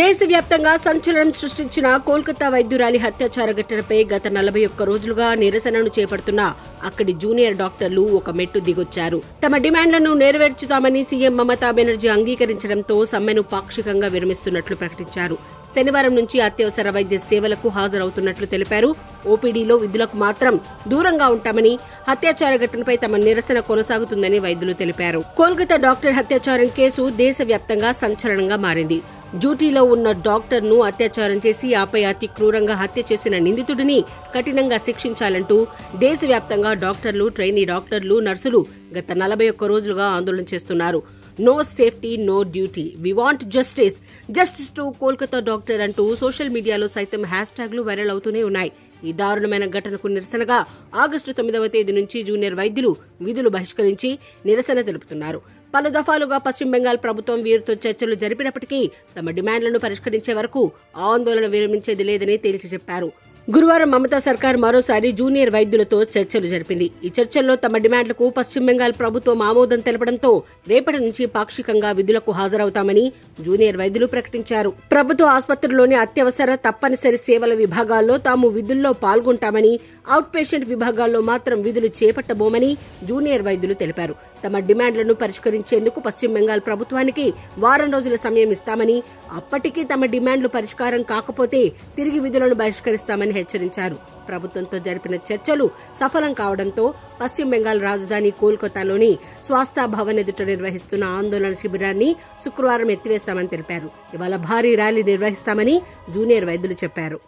దేశవ్యాప్తంగా సంచలనం సృష్టించిన కోల్కతా వైద్యురాలి హత్యాచార ఘటనపై గత 41 రోజులుగా నిరసనను చేపడుతున్న అక్కడి జూనియర్ డాక్టర్లు ఒక మెట్టు దిగొచ్చారు. తమ డిమాండ్లను నెరవేర్చుతామని సీఎం మమతా బెనర్జీ అంగీకరించడంతో సమ్మెను పాక్షికంగా విరమిస్తున్నట్లు ప్రకటించారు. శనివారం నుంచి అత్యవసర వైద్య సేవలకు హాజరవుతున్నట్లు తెలిపారు. ఓపీడీలో విధులకు మాత్రం దూరంగా ఉంటామని, హత్యాచార ఘటనపై తమ నిరసన కొనసాగుతుందని వైద్యులు తెలిపారు. కోల్కతా డాక్టర్ హత్యాచారం కేసు దేశవ్యాప్తంగా సంచలనంగా మారింది. డ్యూటీలో ఉన్న డాక్టర్ను అత్యాచారం చేసి ఆపై అతి క్రూరంగా హత్య చేసిన నిందితుడిని కఠినంగా శిక్షించాలంటూ దేశవ్యాప్తంగా డాక్టర్లు, ట్రైనీ డాక్టర్లు, నర్సులు గత 41 రోజులుగా ఆందోళన చేస్తున్నారు. No safety, no duty, we want justice, justice to Kolkata doctor అంటూ సోషల్ మీడియాలో సైతం హ్యాష్ ట్యాగ్లు వైరల్ అవుతూనే ఉన్నాయి. ఈ దారుణమైన ఘటనకు నిరసనగా ఆగస్టు 9వ తేదీ నుంచి జూనియర్ వైద్యులు విధులు బహిష్కరించి నిరసన తెలుపుతున్నారు. పలు దఫాలుగా పశ్చిమ బెంగాల్ ప్రభుత్వం వీరితో చర్చలు జరిపినప్పటికీ తమ డిమాండ్లను పరిష్కరించే వరకు ఆందోళన విరమించేది లేదని తేల్చి చెప్పారు. గురువారం మమతా సర్కార్ మరోసారి జూనియర్ వైద్యులతో చర్చలు జరిపింది. ఈ చర్చల్లో తమ డిమాండ్లకు పశ్చిమ బెంగాల్ ప్రభుత్వం ఆమోదం తెలపడంతో రేపటి నుంచి పాక్షికంగా విధులకు హాజరవుతామని జూనియర్ వైద్యులు ప్రకటించారు. ప్రభుత్వ ఆసుపత్రిలోని అత్యవసర, తప్పనిసరి సేవల విభాగాల్లో తాము విధుల్లో పాల్గొంటామని, అవుట్ పేషెంట్ విభాగాల్లో మాత్రం విధులు చేపట్టబోమని జూనియర్ వైద్యులు తెలిపారు. తమ డిమాండ్లను పరిష్కరించేందుకు పశ్చిమ బెంగాల్ ప్రభుత్వానికి వారం రోజుల సమయం ఇస్తామని, అప్పటికీ తమ డిమాండ్లు పరిష్కారం కాకపోతే తిరిగి విధులను బహిష్కరిస్తామని హెచ్చరించారు. ప్రభుత్వంతో జరిపిన చర్చలు సఫలం కావడంతో పశ్చిమ బెంగాల్ రాజధాని కోల్కతాలోని స్వాస్థ భవన్ ఎదుట నిర్వహిస్తున్న ఆందోళన శిబిరాన్ని శుక్రవారం ఎత్తివేస్తామని తెలిపారు. ఇవాళ భారీ ర్యాలీ నిర్వహిస్తామని జూనియర్ వైద్యులు చెప్పారు.